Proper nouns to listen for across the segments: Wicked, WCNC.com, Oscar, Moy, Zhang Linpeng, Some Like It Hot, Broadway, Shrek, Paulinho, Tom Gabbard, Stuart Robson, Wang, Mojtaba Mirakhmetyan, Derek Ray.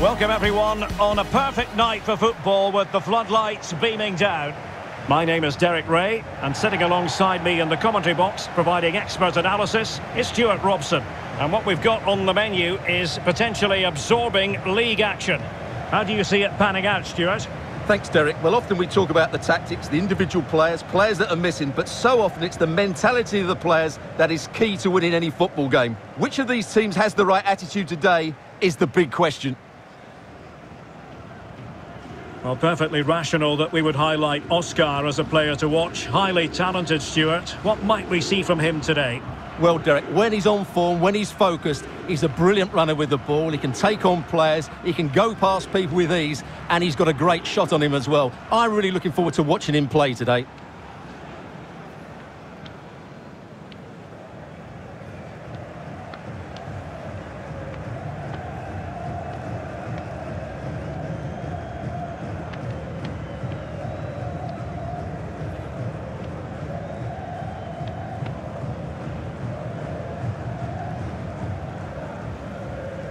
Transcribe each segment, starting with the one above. Welcome everyone on a perfect night for football with the floodlights beaming down. My name is Derek Ray, and sitting alongside me in the commentary box providing expert analysis is Stuart Robson. And what we've got on the menu is potentially absorbing league action. How do you see it panning out, Stuart? Thanks, Derek. Well, often we talk about the tactics, the individual players, players that are missing, but so often it's the mentality of the players that is key to winning any football game. Which of these teams has the right attitude today is the big question. Well, perfectly rational that we would highlight Oscar as a player to watch. Highly talented, Stuart. What might we see from him today? Well, Derek, when he's on form, when he's focused, he's a brilliant runner with the ball. He can take on players, he can go past people with ease, and he's got a great shot on him as well. I'm really looking forward to watching him play today.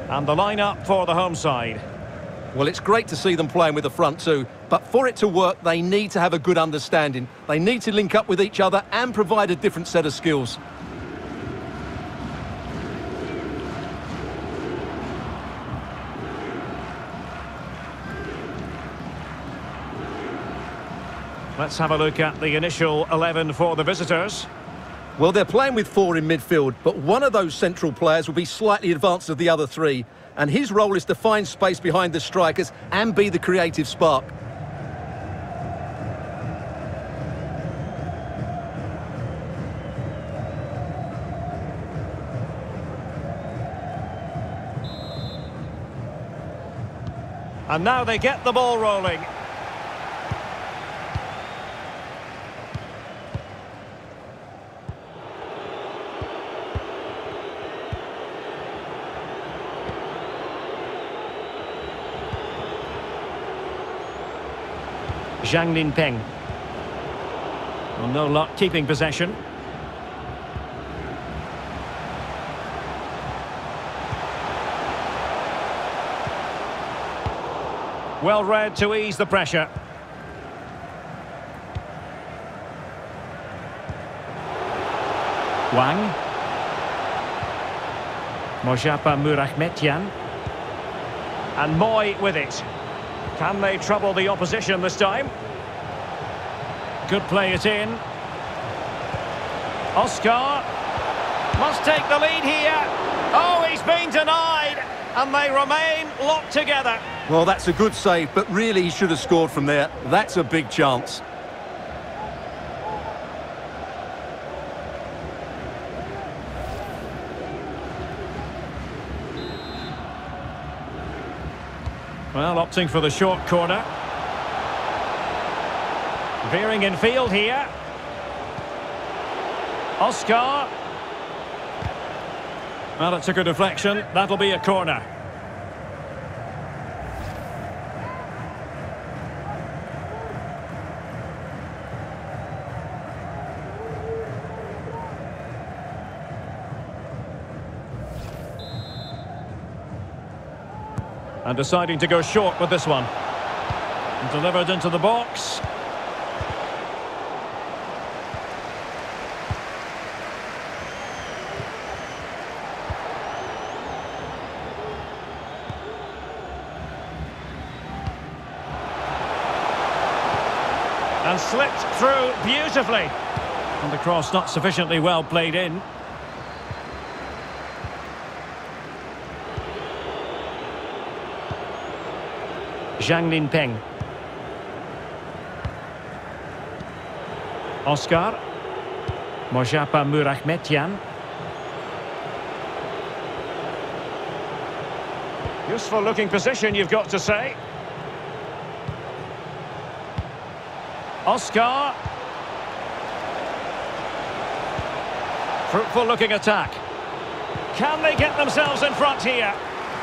And the lineup for the home side. Well, it's great to see them playing with the front two, but for it to work, they need to have a good understanding. They need to link up with each other and provide a different set of skills. Let's have a look at the initial 11 for the visitors. Well, they're playing with four in midfield, but one of those central players will be slightly advanced of the other three, and his role is to find space behind the strikers and be the creative spark. And now they get the ball rolling. Zhang Linpeng. Well, no luck keeping possession. Well read to ease the pressure. Wang. Mojtaba Mirakhmetyan. And Moy with it. Can they trouble the opposition this time? Good play it in. Oscar must take the lead here. Oh, he's been denied. And they remain locked together. Well, that's a good save, but really he should have scored from there. That's a big chance. Well, opting for the short corner. Veering in field here. Oscar. Well, it took a deflection. That'll be a corner. And deciding to go short with this one. And delivered into the box. And slipped through beautifully. And the cross not sufficiently well played in. Zhang Linpeng. Oscar. Mojtaba Mirakhmetyan. Useful looking position, you've got to say. Oscar. Fruitful looking attack. Can they get themselves in front here?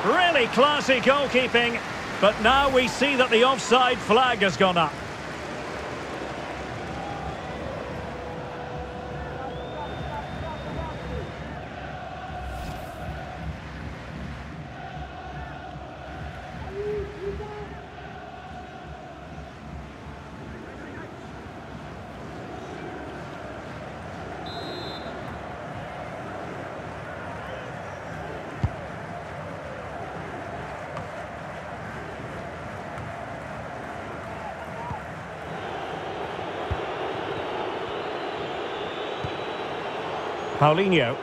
Really classy goalkeeping. But now we see that the offside flag has gone up. Paulinho.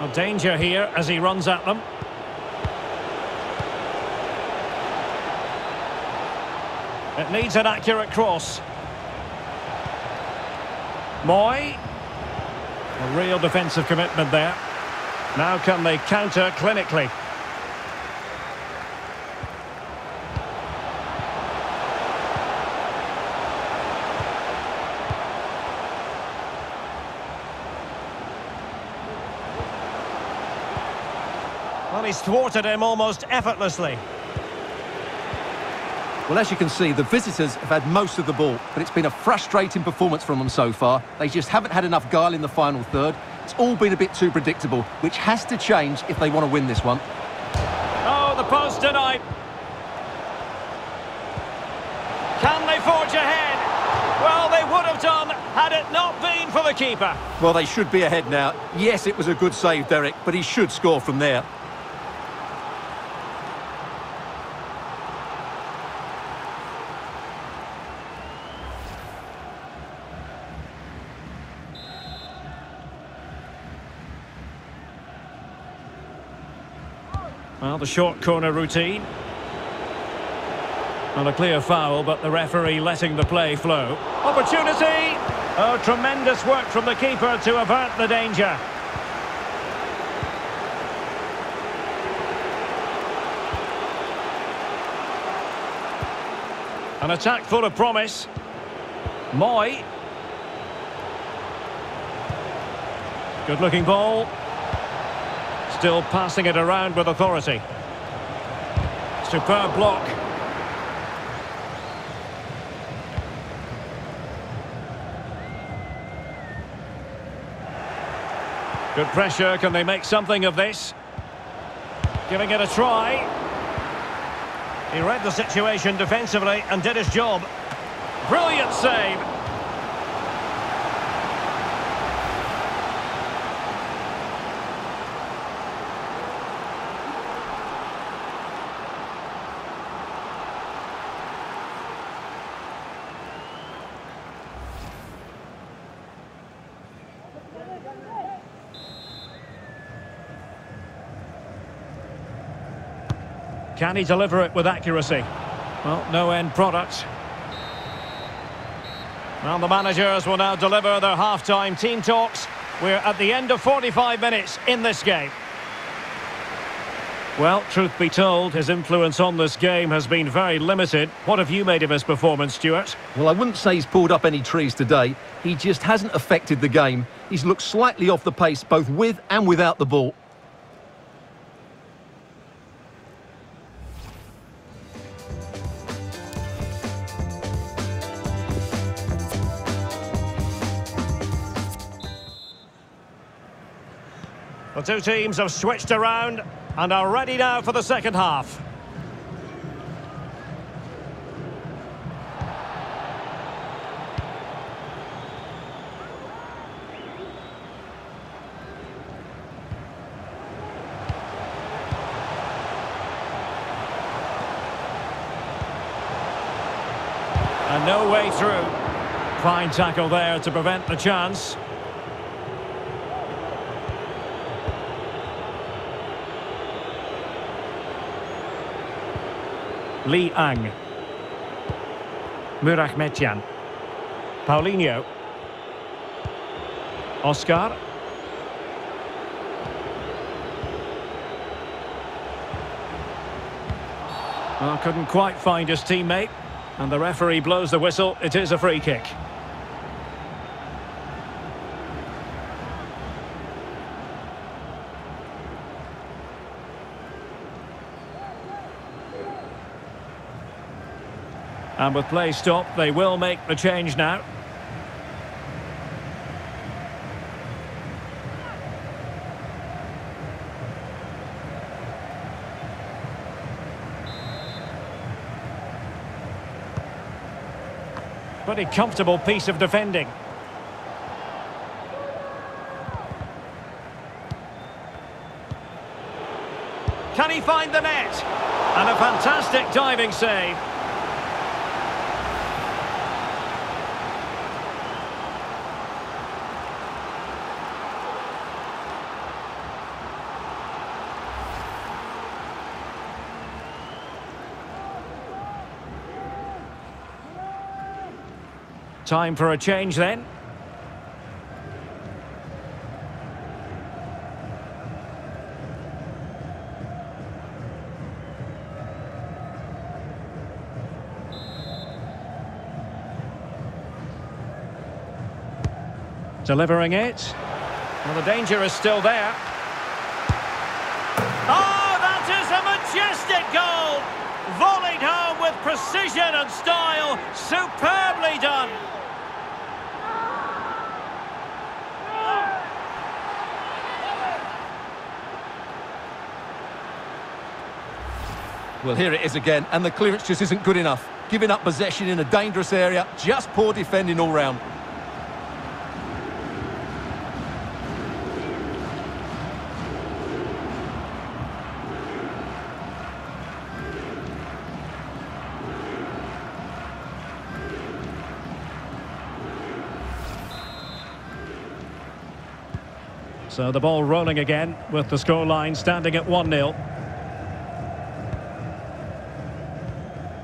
Well, danger here as he runs at them. It needs an accurate cross. Moy. A real defensive commitment there. Now can they counter clinically? Well, he's thwarted him almost effortlessly. Well, as you can see, the visitors have had most of the ball, but it's been a frustrating performance from them so far. They just haven't had enough guile in the final third. It's all been a bit too predictable, which has to change if they want to win this one. Oh, the post tonight. Can they forge ahead? Well, they would have done had it not been for the keeper. Well, they should be ahead now. Yes, it was a good save, Derek, but he should score from there. Well, the short corner routine. Not a clear foul, but the referee letting the play flow. Opportunity! Oh, tremendous work from the keeper to avert the danger. An attack full of promise. Moy. Good-looking ball. Still passing it around with authority. Superb block. Good pressure. Can they make something of this? Giving it a try. He read the situation defensively and did his job. Brilliant save. Can he deliver it with accuracy? Well, no end product. Well, the managers will now deliver their half-time team talks. We're at the end of 45 minutes in this game. Well, truth be told, his influence on this game has been very limited. What have you made of his performance, Stuart? Well, I wouldn't say he's pulled up any trees today. He just hasn't affected the game. He's looked slightly off the pace, both with and without the ball. The two teams have switched around and are ready now for the second half. And no way through. Fine tackle there to prevent the chance. Lee Ang. Mirakhmetyan. Paulinho. Oscar. Oh, couldn't quite find his teammate. And the referee blows the whistle. It is a free kick. And with play stopped, they will make the change now. Pretty comfortable piece of defending. Can he find the net? And a fantastic diving save. Time for a change then. Delivering it. Well, the danger is still there. Oh, that is a majestic goal! Volleyed home with precision and style. Superbly done. Well, here it is again, and the clearance just isn't good enough. Giving up possession in a dangerous area, just poor defending all round. So the ball rolling again with the scoreline standing at 1-0.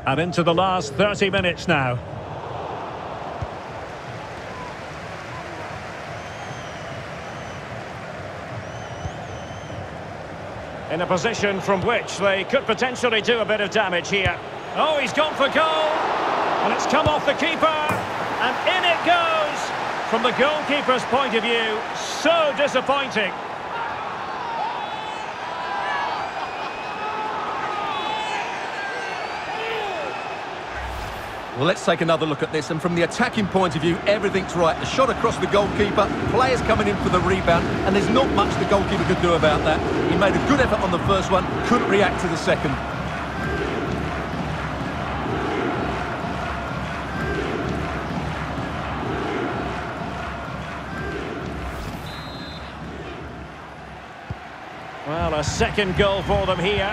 And into the last 30 minutes now. In a position from which they could potentially do a bit of damage here. Oh, he's gone for goal. And it's come off the keeper. And in it goes. From the goalkeeper's point of view, so disappointing. Well, let's take another look at this, and from the attacking point of view, everything's right. A shot across the goalkeeper, players coming in for the rebound, and there's not much the goalkeeper could do about that. He made a good effort on the first one, couldn't react to the second. Well, a second goal for them here.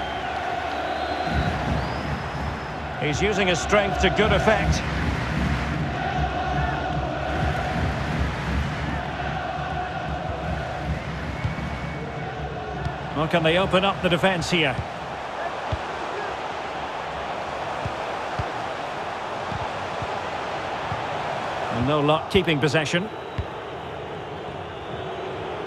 He's using his strength to good effect. Well, can they open up the defence here? And no luck keeping possession.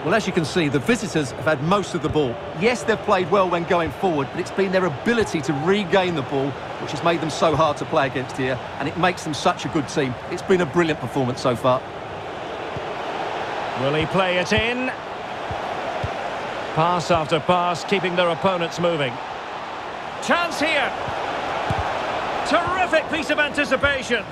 Well, as you can see, the visitors have had most of the ball. Yes, they've played well when going forward, but it's been their ability to regain the ball which has made them so hard to play against here, and it makes them such a good team. It's been a brilliant performance so far. Will he play it in? Pass after pass, keeping their opponents moving. Chance here. Terrific piece of anticipation.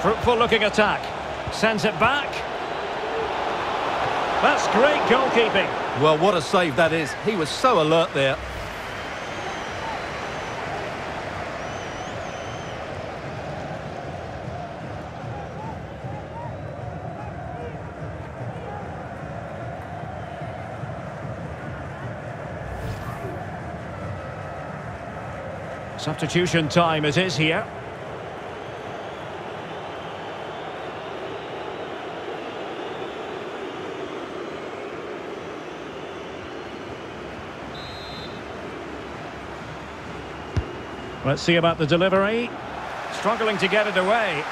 Fruitful looking attack. Sends it back. That's great goalkeeping. Well, what a save that is. He was so alert there. Substitution time it is here. Let's see about the delivery. Struggling to get it away.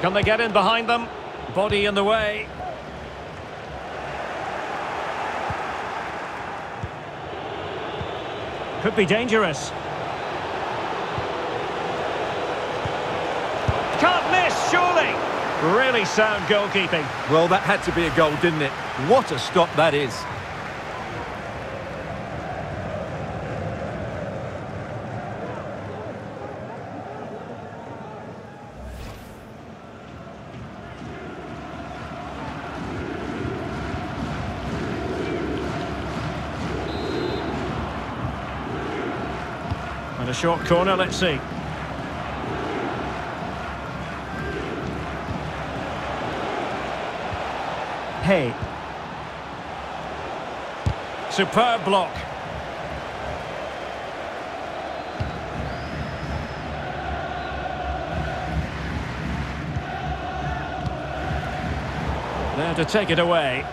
Can they get in behind them? Body in the way. Could be dangerous. Can't miss, surely. Really sound goalkeeping. Well, that had to be a goal, didn't it? What a stop that is. And a short corner, let's see. Hey. Superb block. there to take it away.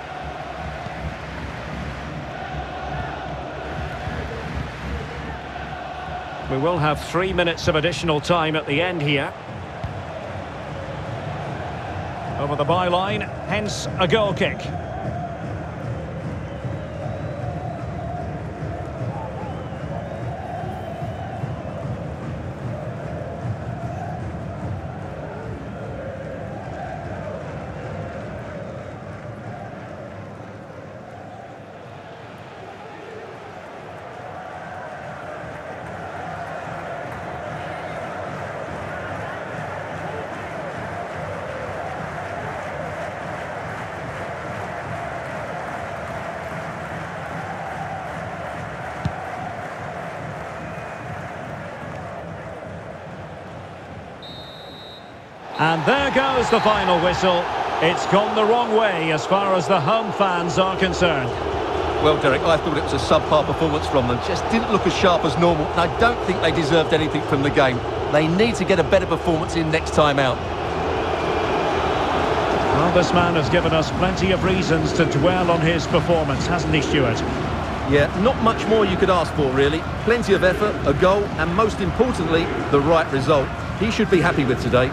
We will have 3 minutes of additional time at the end here. Over the byline, hence a goal kick. And there goes the final whistle. It's gone the wrong way as far as the home fans are concerned. Well, Derek, I thought it was a subpar performance from them. Just didn't look as sharp as normal. And I don't think they deserved anything from the game. They need to get a better performance in next time out. Well, this man has given us plenty of reasons to dwell on his performance, hasn't he, Stuart? Yeah, not much more you could ask for, really. Plenty of effort, a goal, and most importantly, the right result. He should be happy with today.